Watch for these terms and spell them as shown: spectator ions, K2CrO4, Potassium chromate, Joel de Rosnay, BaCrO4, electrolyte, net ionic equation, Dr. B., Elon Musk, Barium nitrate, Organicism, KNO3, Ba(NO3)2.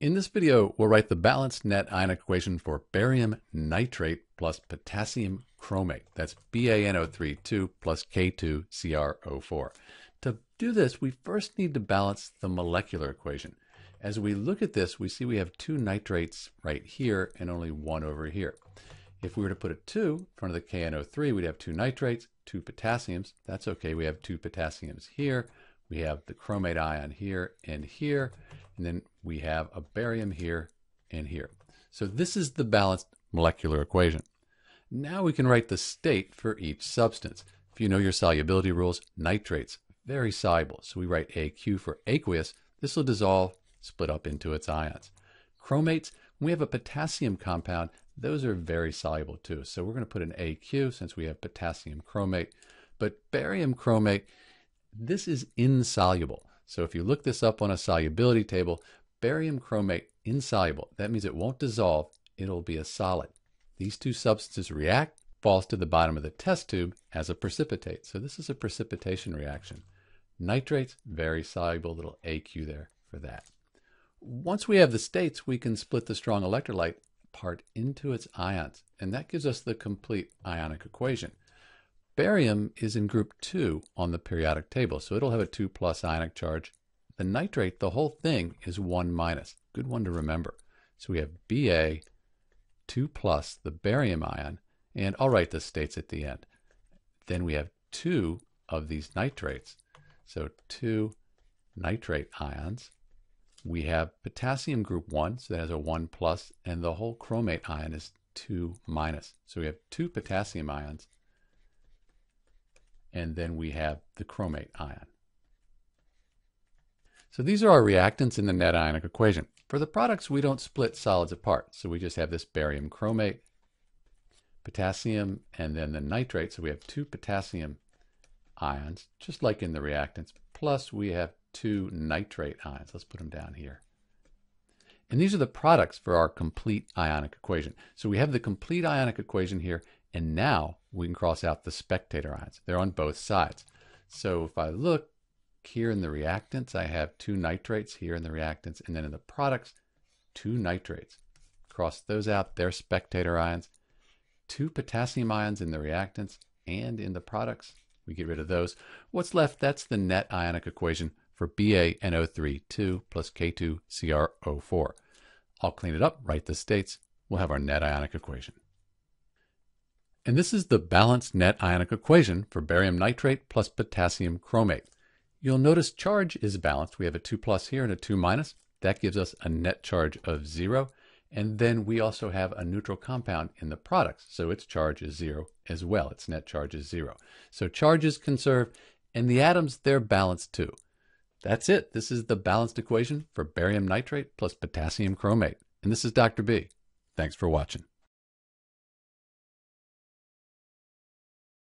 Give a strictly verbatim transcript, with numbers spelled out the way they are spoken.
In this video, we'll write the balanced net ion equation for barium nitrate plus potassium chromate. That's B A N O three two plus K two C r O four. To do this, we first need to balance the molecular equation. As we look at this, we see we have two nitrates right here and only one over here. If we were to put a two in front of the K N O three, we'd have two nitrates, two potassiums. That's okay, we have two potassiums here. We have the chromate ion here and here, and then we have a barium here and here. So this is the balanced molecular equation. Now we can write the state for each substance. If you know your solubility rules, nitrates, very soluble. So we write A Q for aqueous. This will dissolve, split up into its ions. Chromates, we have a potassium compound. Those are very soluble too. So we're going to put an A Q since we have potassium chromate. But barium chromate, this is insoluble. So if you look this up on a solubility table, barium chromate, insoluble. That means it won't dissolve, it'll be a solid. These two substances react, falls to the bottom of the test tube as a precipitate. So this is a precipitation reaction. Nitrates, very soluble, little A Q there for that. Once we have the states, we can split the strong electrolyte apart into its ions, and that gives us the complete ionic equation. Barium is in group two on the periodic table, so it'll have a two plus ionic charge. The nitrate, the whole thing, is one minus. Good one to remember. So we have Ba, two plus the barium ion, and I'll write the states at the end. Then we have two of these nitrates, so two nitrate ions. We have potassium group one, so that has a one plus, and the whole chromate ion is two minus. So we have two potassium ions, and then we have the chromate ion. So these are our reactants in the net ionic equation. For the products, we don't split solids apart, so we just have this barium chromate, potassium, and then the nitrate, so we have two potassium ions, just like in the reactants, plus we have two nitrate ions. Let's put them down here. And these are the products for our complete ionic equation. So we have the complete ionic equation here, and now we can cross out the spectator ions. They're on both sides. So if I look here in the reactants, I have two nitrates here in the reactants, and then in the products, two nitrates. Cross those out, they're spectator ions. Two potassium ions in the reactants and in the products. We get rid of those. What's left, that's the net ionic equation for B A N O three two plus K two C r O four. I'll clean it up, write the states. We'll have our net ionic equation. And this is the balanced net ionic equation for barium nitrate plus potassium chromate. You'll notice charge is balanced. We have a two plus here and a two minus. That gives us a net charge of zero. And then we also have a neutral compound in the products, so its charge is zero as well. Its net charge is zero. So charge is conserved, and the atoms, they're balanced too. That's it. This is the balanced equation for barium nitrate plus potassium chromate. And this is Doctor B. Thanks for watching.